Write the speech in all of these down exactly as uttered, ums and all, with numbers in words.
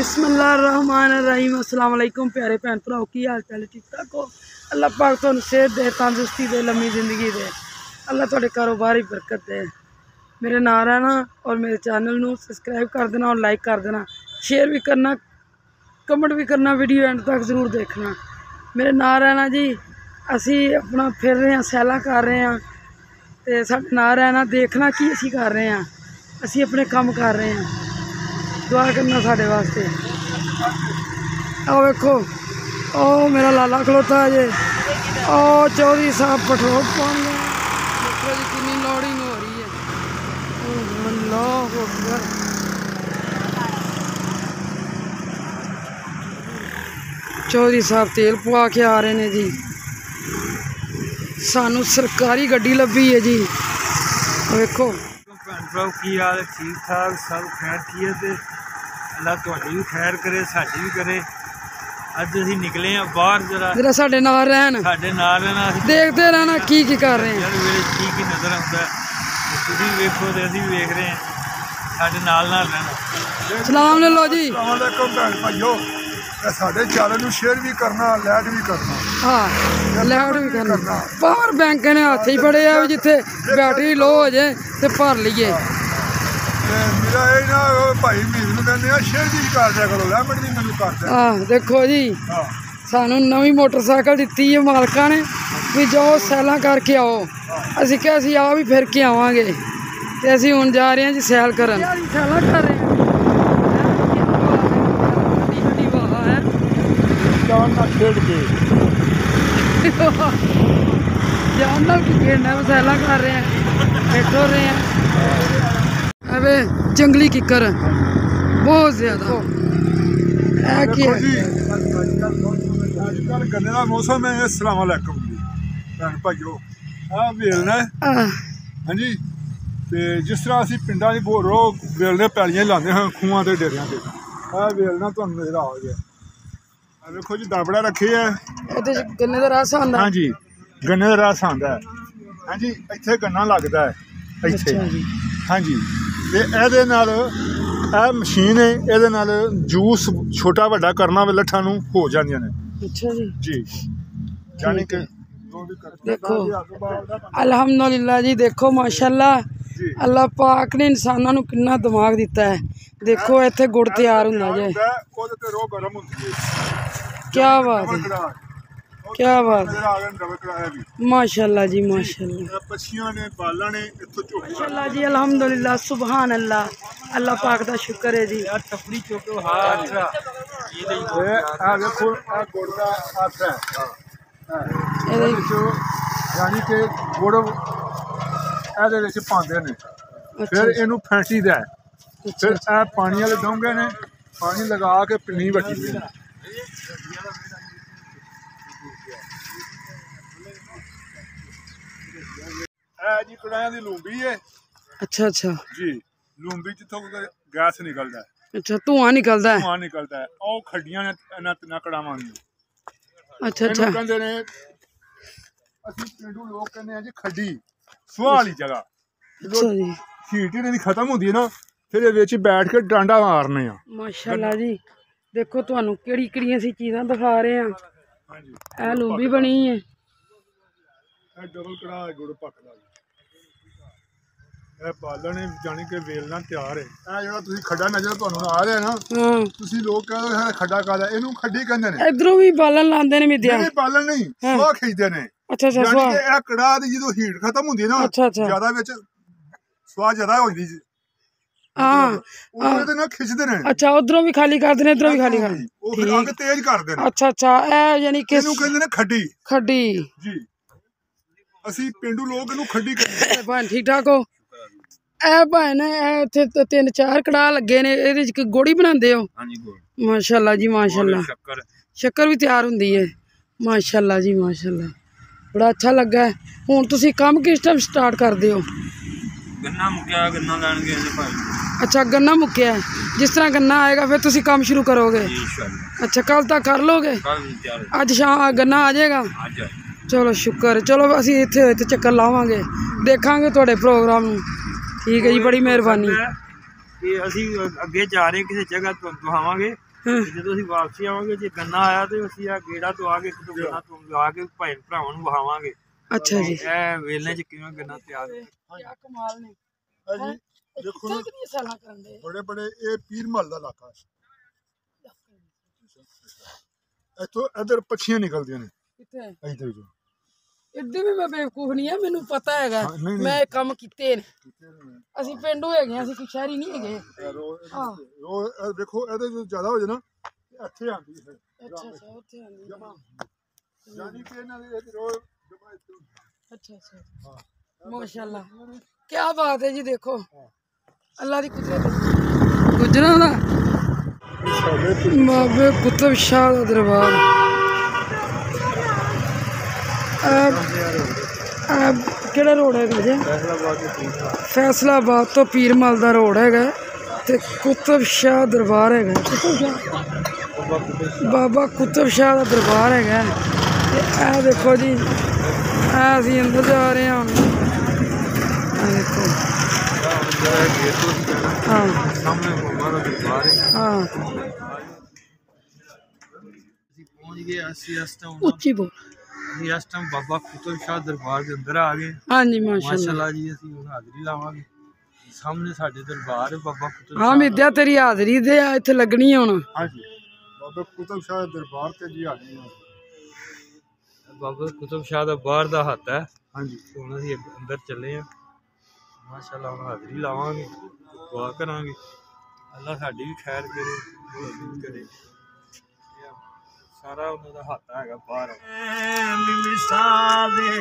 बिस्मिल्लाहिर्रहमानिर्रहीम। अस्सलाम वालेकुम प्यारे भैन भराओं, की हाल चाल ठीक ठाक हो? अल्लाह पाक तुहानू सेहत दे, तंदुरुस्ती दे, लम्मी जिंदगी दे, अल्लाह तुहाडे कारोबार ही बरकत दे। मेरे नाल रहना और मेरे चैनल नू सबसक्राइब कर देना और लाइक कर देना, शेयर भी करना, कमेंट भी करना, वीडियो एंड तक जरूर देखना। मेरे नाल रहना जी, असी अपना फिर रहे हैं, सैला कर रहे हैं, तो साडे नाल रहना, देखना कि असी कर रहे हैं, असी अपने काम कर रहे हैं, दुआ करना साढ़े वास्ते। आओ देखो, ओ मेरा लाला खड़ोता है जे, ओ चौधरी साहब पेट्रोल पंप देखो जी, कितनी लोडिंग हो रही है। ओ अल्लाह अकबर, चौधरी साहब तेल पवा के आ रहे हैं जी। सानू सरकारी गड्डी लभी है जी। देखो भैन भराओ, की हाल ठीक ठाक, सब खैर ठीक है। अल्लाह तुहाडी भी खैर करे, साडी भी करे। अज असीं निकले हां बाहर, जरा जरा साडे नाल रहन, साडे नाल रहना, देखते रहना की की कर रहे हैं यार। मेरे की की नज़र आंदा, तुसीं भी वेखो ते असीं भी वेख रहे हैं, साडे नाल नाल रहना। सलाम ले लो जी। अस्सलाम वालेकुम भैन भाइयो, साडे चैनल नूं शेयर भी करना, लाइक भी करना, हां लाइक भी करना। पावर बैंक ने हाथ ही फड़े आ, जिथे बैटरी लो हो जाए तो भर लीए। मेरा ये ना भाई मीर नूं कहंदे आ, शेयर भी कर दिया करो, लाइक भी मैनूं कर दे। हां देखो जी, हां सानू नवी मोटरसाइकिल दित्ती है मालका ने भी, जाओ सैलां करके आओ। असीं कहा असीं आ भी फिर के आवांगे, ते असीं हुण जा रहे हां जी सैल करन। सैलां कर रहे हां, ठंडी हवा है, जान ना खेड के जान ना खेलना, सैलां कर रहे हैं, बैठो रहे हैं। अबे जंगली किकर बहुत ज्यादा है कि आजकल गन्ने का मौसम है। अस्सलाम वालेकुम भैन भाइयो, आ बेलना हां जी, ते जिस तरह असि पिंडां दी बोरो बेलने पैलियां लांदे हां, खूहां ते डेरियां ते आ बेलना तुहानू नज़र आ गया। देखो जी दबड़ा रखे है, गन्ने का रस आंदा। हाँ जी गन्ने का रस आंदा है, हाँ जी इत्थे गन्ना लगदा है इत्थे। हाँ जी, ते इहदे नाल इह मशीन है, इहदे नाल जूस छोटा वड्डा करना वे लट्ठां नूं हो जांदियां ने। अच्छा जी जी, यानी कि देखो अल्हम्दुलिल्लाह जी, देखो माशाल्लाह अल्लाह पाक ने इंसानां नूं कितना दिमाग दिता है। देखो इत्थे गुड़ तैयार हुंदा जे, ओहदे ते रोह गरम हुंदी है। क्या बात है, क्या बात है, माशाल्लाह जी माशाल्लाह। पछियां ने बालां ने इत्थों चोक माशाल्लाह जी, अल्हम्दुलिल्लाह सुभान अल्लाह, अल्लाह पाक दा शुक्र है जी। यार टपरी चोको हां अच्छा, ये देखो देखो आ गुड़ दा हाथ है, हां ए देखो, यानी के गुड़ ਇਹਦੇ ਵਿੱਚ ਪਾਉਂਦੇ ਨੇ, ਫਿਰ ਇਹਨੂੰ ਫੈਂਟੀਦਾ ਹੈ, ਫਿਰ ਇਹ ਪਾਣੀ ਵਾਲੇ ਡੋਂਗੇ ਨੇ, ਪਾਣੀ ਲਗਾ ਕੇ ਪਿੰਨੀ ਵੱਟੀਦੀ ਹੈ। ਇਹ ਜੀ ਕੜਾਹਾਂ ਦੀ ਲੂੰਬੀ ਹੈ। ਅੱਛਾ ਅੱਛਾ ਜੀ, ਲੂੰਬੀ ਜਿੱਥੋਂ ਗੈਸ ਨਿਕਲਦਾ ਹੈ, ਅੱਛਾ ਧੂਆਂ ਨਿਕਲਦਾ ਹੈ, ਧੂਆਂ ਨਿਕਲਦਾ ਹੈ। ਉਹ ਖੱਡੀਆਂ ਨੇ ਇਹਨਾਂ ਤਿੰਨਾਂ ਕੜਾਹਾਂ ਨੂੰ, ਅੱਛਾ ਅੱਛਾ ਇਹਨੂੰ ਕਹਿੰਦੇ ਨੇ, ਅਸੀਂ ਪਿੰਡੂ ਲੋਕ ਕਹਿੰਦੇ ਆ ਜੀ ਖੱਡੀ। सुहाली जगह हीट इन्हें खत्म होती है ना, फिर ये बैठ के डांडा मारने। माशाल्लाह जी, देखो तुहानू केड़ी केड़ियां सी चीज़ां दिखा रहे हैं। ए लूंबी बनी है, ए डबल कड़ा गुड़ पकदा है, ए बालने जाने के वेलना तैयार है। ए जेड़ा तुसी खड्डा नजर तुहानू आ रहा है ना, तुसी लोग कहंदे हो खड्डा कादा, इनू खड्डी कहंदे ने। इधरों भी बालन लांदे ने, मिदिया नहीं बालन नहीं सुहा खींचदे ने। अच्छा अच्छा, यानी कि ए कड़ा दी जदों हीट खत्म हुंदी ना, ज्यादा विच स्वाद ज्यादा होंदी जी। हां ओहदे ते ना खिचदे ने। अच्छा उधरों भी खाली कर देने, इधरों भी खाली कर, ओ फिर आग तेज कर देने। अच्छा अच्छा, ए यानी कि इनु कहंदे ने खड्डी। खड्डी जी, असि पिंडू लोग इनु खड्डी कहंदे ने। भाई ठीक ठाक हो? ए भाई ने ए इथे तीन चार कड़ा लगे ने, एदे च गुड़ ही बनांदे हो? हां जी गुड़। माशाल्लाह जी माशाल्लाह, शक्कर शक्कर भी तैयार हुंदी है। माशाल्लाह जी माशाल्लाह, बड़ा अच्छा लगा है। हुण तुसीं काम किस टाइम स्टार्ट करदे हो? गन्ना मुक्या, गन्ना लैन गए जी भाई। अच्छा गन्ना मुक्या है, जिस तरह गन्ना आएगा फिर तुसीं काम शुरू करोगे इंशाअल्लाह। अच्छा कल तक कर लोगे? अज शाम गन्ना आ जाएगा। चलो शुक्र, चलो असीं इत्थे इत्थे चक्कर लावांगे, देखांगे तुहाडे प्रोग्राम नूं। ठीक है जी, बड़ी मेहरबानी। असीं अगे जा रहे किसी जगह दिखावांगे। जो अभी वापसी आवांगे जो गन्ना आया तो अभी आ गेड़ा तो आगे तो गन्ना तो ला के भाई भरावां ਨੂੰ ਵਿਖਾਵਾਂਗੇ। अच्छा जी ए ਵੇਲੇ ਚ ਕਿਵੇਂ ਗੰਨਾ ਤਿਆਰ ਹੈ। ਕੀ ਕਮਾਲ ਨੇ ਹਾਂਜੀ ਦੇਖੋ ਕਿੰਨੀ ਸਾਲਾਂ ਕਰਨ ਦੇ ਬੜੇ ਬੜੇ ਇਹ ਪੀਰਮਲ ਦਾ ਇਲਾਕਾ ਹੈ। ਇਹ ਤੋਂ ਅਦਰ ਪੱਛੀਆਂ ਨਿਕਲਦੀਆਂ ਨੇ ਕਿੱਥੇ ਇੱਧਰ ਜੋ ਇੱਧੇ ਵੀ ਮੈਂ ਬੇਵਕੂਫ ਨਹੀਂ ਆ ਮੈਨੂੰ ਪਤਾ ਹੈਗਾ ਮੈਂ ਕੰਮ ਕੀਤੇ ਨੇ ਅਸੀਂ ਪਿੰਡੋਂ ਹੈਗੇ ਅਸੀਂ ਕੋਈ ਸ਼ਹਿਰੀ ਨਹੀਂ ਹੈਗੇ। ਰੋ ਦੇਖੋ ਇਹਦੇ ਜੋ ਜ਼ਿਆਦਾ ਹੋ ਜਾਣਾ ਇੱਥੇ ਆਂਦੀ ਹੈ। ਅੱਛਾ ਅੱਛਾ ਉੱਥੇ ਆਂਦੀ ਹੈ ਯਾਨੀ ਕਿ ਇਹਨਾਂ ਦੇ ਰੋ ਜਮਾ ਇੱਥੇ। अच्छा अच्छा माशाल्लाह क्या बात है जी। देखो अल्लाह की कुदरत गुजरा दा बाबे कुतुब शाह दा दरबार केड़ा रोड है जी फैसलाबाद तो पीरमल दा रोड है ते कुतुब शाह दरबार है बाबा कुतुब शाह दा दरबार है। आ देखो जी अभी अंदर जा रहे हैं। देखो हाँ सामने हाँ पहुँच गए उच्ची बोल इस टाइम बाबा कुतुब शाह दरबार के अंदर आ गए। हाँ जी माशाल्लाह जी असीं हाजरी लावांगे सामने साडे दरबार बाबा कुतुब। हाँ मिद्या तेरी हाजरी दे इत्थे लगनी हुण। हाँ जी बाबा कुतुब शाह दरबार ते जी हाजरी बाबा कुतुब शाह दा बाहर दा हत्थ है। हाँ जी हुण असीं अंदर चले हैं माशाल्लाह हाजरी लावांगे दुआ करांगे अल्लाह साडी भी खैर करे करे सारा उन्हां दा हाथ हैगा बाहर मिली सादे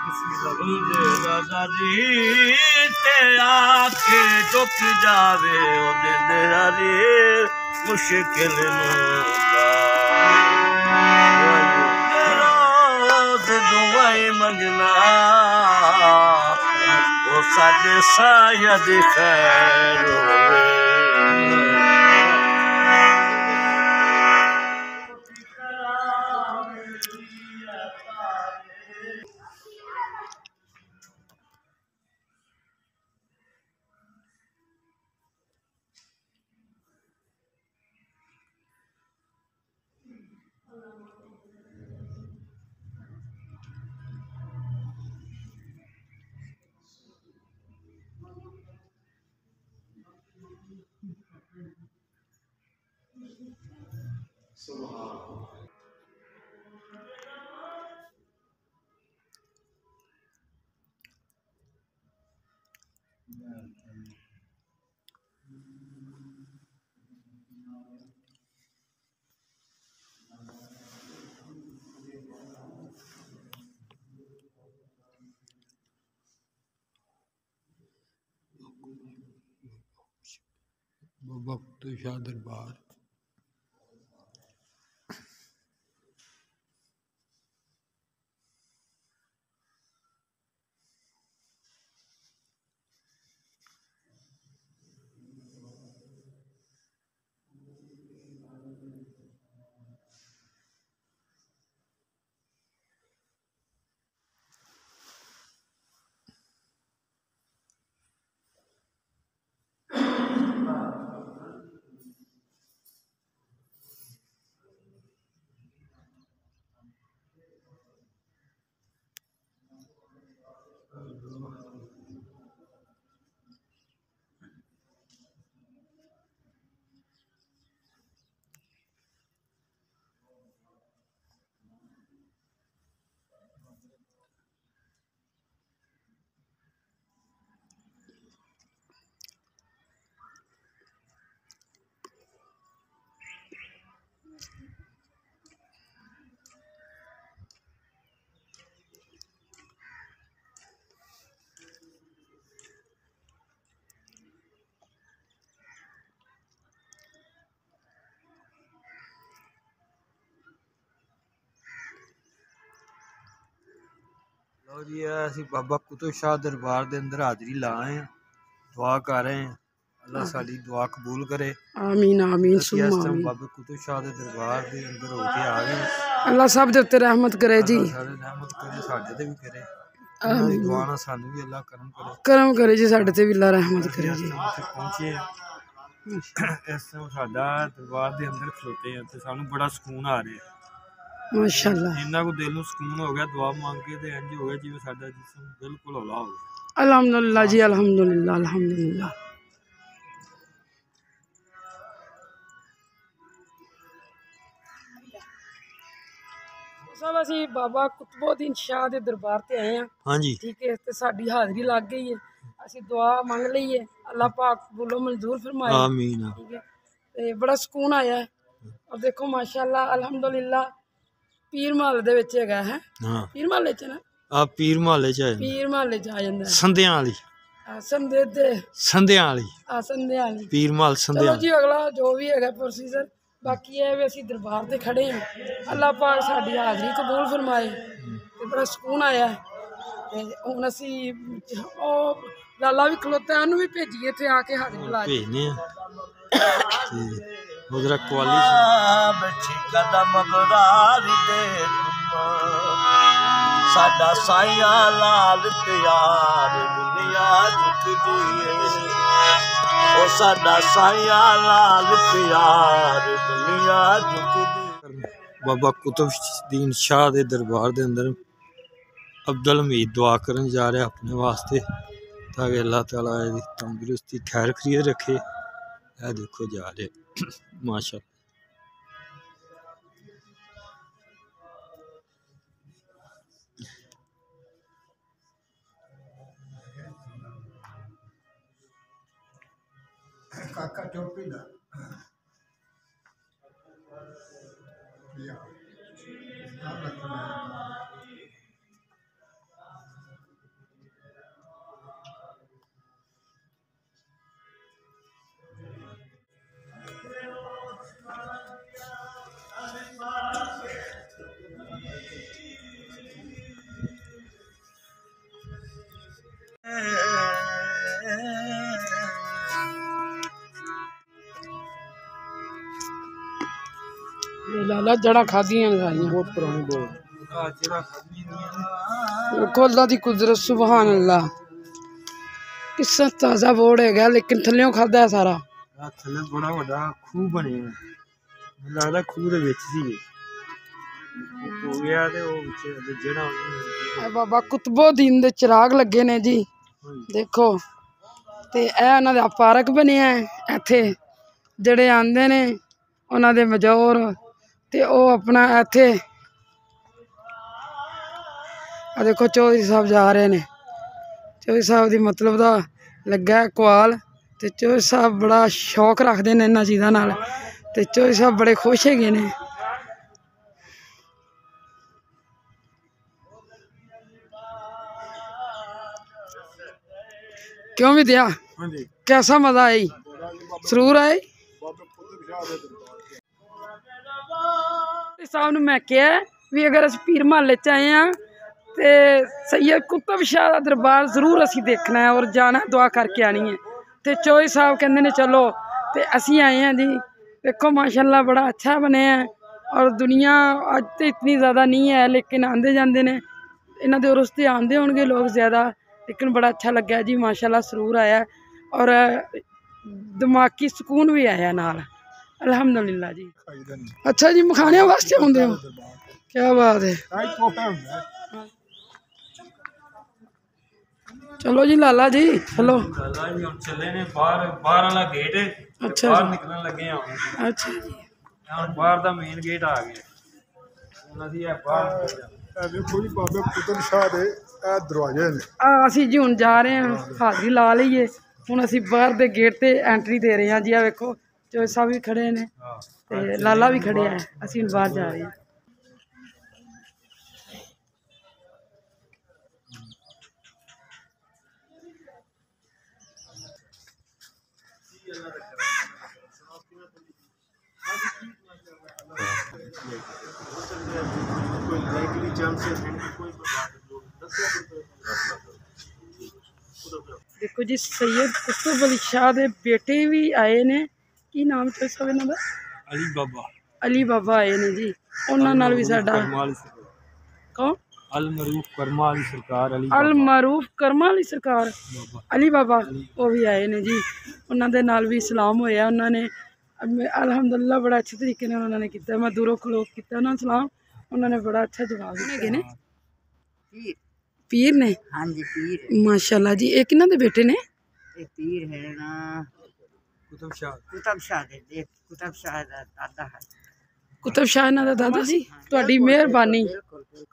किसी लबू दे राजा जी ते आके डुब जावे ओ मेरे रे मुश्किल ना दुआएं मंगना वो साडे सायद खैर होवे। बाबा कुतुब शाह दरबार और ये असी बाबा कुतुब शाह दरबार के अंदर हाजरी ला रहे हैं दुआ कर रहे हैं अल्लाह साडी दुआ कबूल करे आमीन आमीन सुम्मा आमीन। बाबा कुतुब शाह के दरबार के अंदर होके आ गए अल्लाह सब दे उते रहमत करे जी रहमत करे साडे ते भी करे करम करे जी साढ़े ते भी अल्लाह रहमत करे जी। पहुंचे इस टाइम साडा दरबार दे अंदर खलोते हैं ते सानू बड़ा सुकून आ रहा है माशाल्लाह। इन्ना को दिल नु सुकून हो गया दुआ मांग के ते इंज हो गया जिवें साडा जिस्म बिल्कुल हौला हो गया। अल्हम्दुलिल्लाह जी अल्हम्दुलिल्लाह अल्हम्दुलिल्लाह। साहब असी बाबा कुतुबुद्दीन शाह के दरबार से आए हैं। हाँ जी ठीक है तो साड़ी हाजरी लग गई है। असी दुआ मांग ली है अल्लाह पाक बोलो मंजूर फरमाए आमीन। ठीक है तो बड़ा सुकून आया है और देखो माशाल्लाह अल्हम्दुलिल्लाह। पीरमल दे विच हैगा है पीरमल च ना आ पीरमल च है पीरमल च आ जांदा संध्या वाली संध्या दे संध्या वाली आ संध्या वाली पीरमल संध्या जी। अगला जो भी हैगा प्रोसीजर बाकी है वे असी दरबार से खड़े हैं अल्लाह पाक साड़ी हाजरी कबूल फरमाए। बड़ा सुकून आया है हूँ असी लाला भी खलोता उन्होंने भी भेजिए इतने आके हाजरी लाए। बाबा कुतुबुद्दीन शाह के दरबार के अंदर अब्दुल हमीद दुआ करन जा रहा अपने वास्ते ताकि अल्लाह ताला इसदी तंदुरुस्ती खैर खरीद रखे। यह देखो जा रहे माशाल्लाह। काका टोपी दा या लाला जड़ा खादी बहुत पुरानी बोल की कुदरत सुभान अल्लाह। किस्सा ताजा बोर्ड है गया लेकिन थल्ले खादा है सारा थल्ले बड़ा बड़ा खूह बने लाला खूह दे विच सी हो गया ते ओ विच जड़ा बाबा कुतुबुद्दीन दे चिराग लगे ने जी देखो ते ए उन्हां दा पार्क बनिया है इत्थे जड़े आंदे ने उन्हां दे मजौर ते ओ अपना इत्थे देखो चौधरी साहब जा रहे ने। चौधरी साहब दी मतलब दा लग्गा कवाल ते चौधरी साहब बड़ा शौक रखते हैं इन्हां चीज़ों नाल ते चौधरी साहब बड़े खुश हैगे ने। क्यों भी दिया कैसा मजा आई सरूर आई साहब ने मैं क्या भी अगर अस पीर महल च आए हैं तो सैयद कुतुब शाह का दरबार जरूर असी देखना है और जाना दुआ करके आनी है। तो चौधरी साहब कहते ने चलो तो असी आए हैं जी। देखो माशाल्लाह बड़ा अच्छा बने है और दुनिया अज तो इतनी ज़्यादा नहीं है लेकिन आते जाते ने इन्हों के उर्स से आते होंगे लोग ज़्यादा लेकिन बड़ा अच्छा लगे जी माशाल्लाह सरूर आया और दिमागी सुकून भी आया नाल अल्हम्दुलिल्लाह जी। अच्छा जी मखाने वास्ते आते हो क्या बात है। चलो जी लाला जी चलो चले ने बाहर बाहर वाला गेट है। अच्छा बाहर निकलने लगे हां। अच्छा जी हां बाहर दा मेन गेट आ गया उन्हां दी है बाहर ए देखो जी बाबा कुतुब शाह दे ए दरवाजे ने आ असी जी हुन जा रहे हैं हाजरी ला लईए। हुन असी बाहर दे गेट ते एंट्री दे रहे हां जी। आ देखो चौधरी साहब भी खड़े ने लाला भी खड़े हैं असीं बाहर जा रहे हैं। देखो जी सैयद कुतुब अली शाह के बेटे भी आए ने की नाम चौधरी साहब इन्हों का अली बाबा अली बाबा आए ने जी। उन्होंने भी साडा कौन अलमरूफ करमाली सरकार अली अलमरूफ करमाली सरकार अली बाबा वो भी आए ने जी। उन्होंने नाल भी सलाम होया। उन्होंने अलहमदुल्ला बड़ा अच्छे तरीके ने उन्होंने किया। मैं दूरों खलो किया उन्होंने सलाम। उन्होंने बड़ा अच्छा जवाब दिया ने पीर ने। हाँ जी पीर माशाल्लाह जी। एक इन्हों के बेटे ने पीर है ना कुतुब शाह। कुतुब शाह कुतुब शाह दादा है। कुतुब शाह ना दादा जी। ਤੁਹਾਡੀ ਮਿਹਰਬਾਨੀ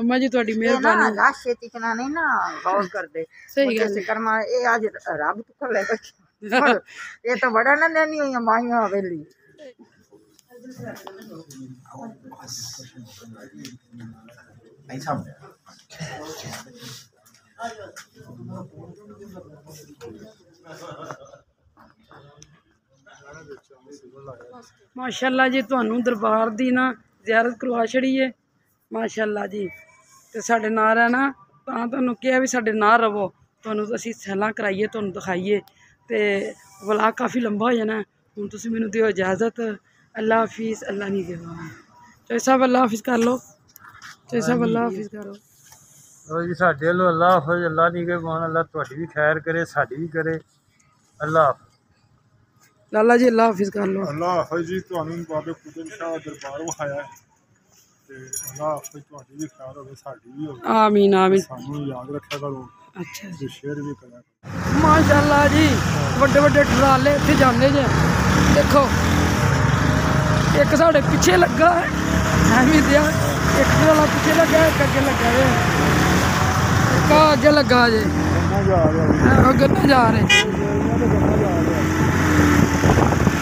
अम्मा जी ਤੁਹਾਡੀ ਮਿਹਰਬਾਨੀ। लाश छेती चना नहीं ना गौर कर दे सही गल कर्मा ए आज रब तो ले ये तो बड़ा ना नहीं हुई माइया हवेली। भाई साहब माशाल्लाह जी तुहानू दरबार दी ना जियारत करवा छड़ी है माशाल्लाह जी। तो साढ़े नाल रहना तां तुहानू कहा भी साढ़े नाल रवो। तुहानू असीं सैलां कराइए तुहानू दिखाइए। तो वलाग काफ़ी लंबा हो जाना। हुण तुसीं मैनू दिओ इजाज़त। अल्लाह हाफिज़। अल्लाह नहीं देवा चोई साहब अल्लाह हाफिज़ कर लो। चोई साहब अल्लाह हाफिज़ करो जी। साढ़े लो अल्लाह हाफिज़। अल्लाह नहीं देवा अल्लाह तुहाडी भी खैर करे साडी भी करे। अल्लाह लाला जी अल्लाह हाफिज़ कर लो। अल्लाह हाफिज़ जी। तुहानू बाबा कुतुब शाह दरबार विखाया ते अल्लाह हाफिज़ तुहाडी भी खैर होवे साडी भी होवे। आमीन आमीन। सानू याद रखा करो। अच्छा जी शेयर भी करा करो माशाल्लाह जी। बड़े बड़े ट्राले इत्थे जांदे जे देखो। एक साढ़े पिछे लगा है एवें दिया। एक वाला पिछे लगा है एक अगे लगा है। एक अगे लगा जे गन्ना जा रहे गन्ना जा रहे।